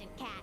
independent cat.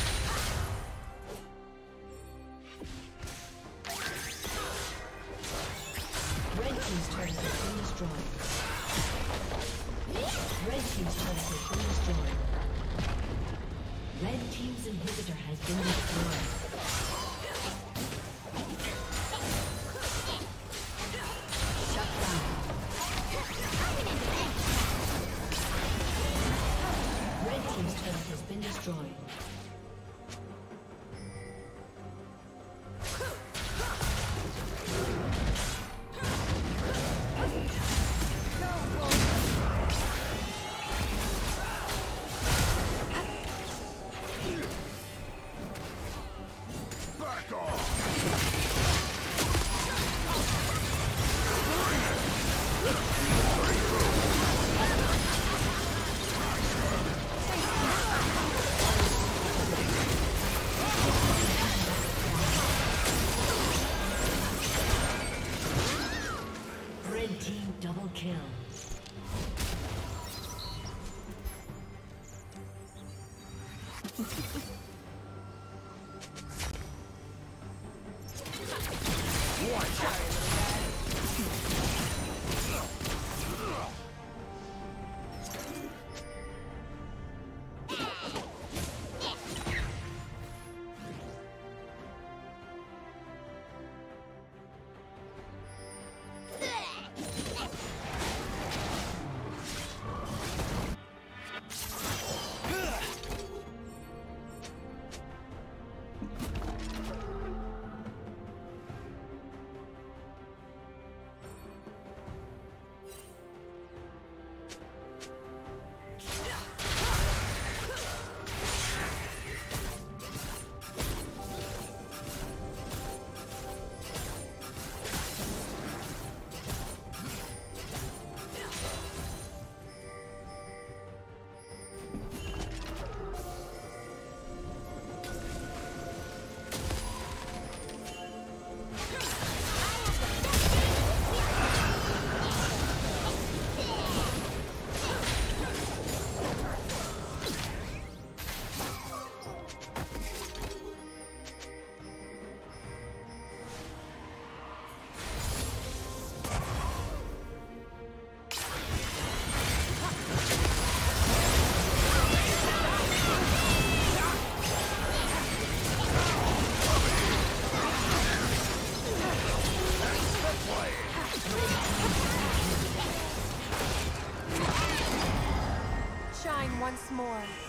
Red Team's turret has been destroyed. Red Team's turret has been destroyed. Red Team's inhibitor has been destroyed.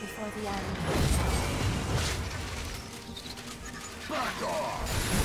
Before the end. Back off!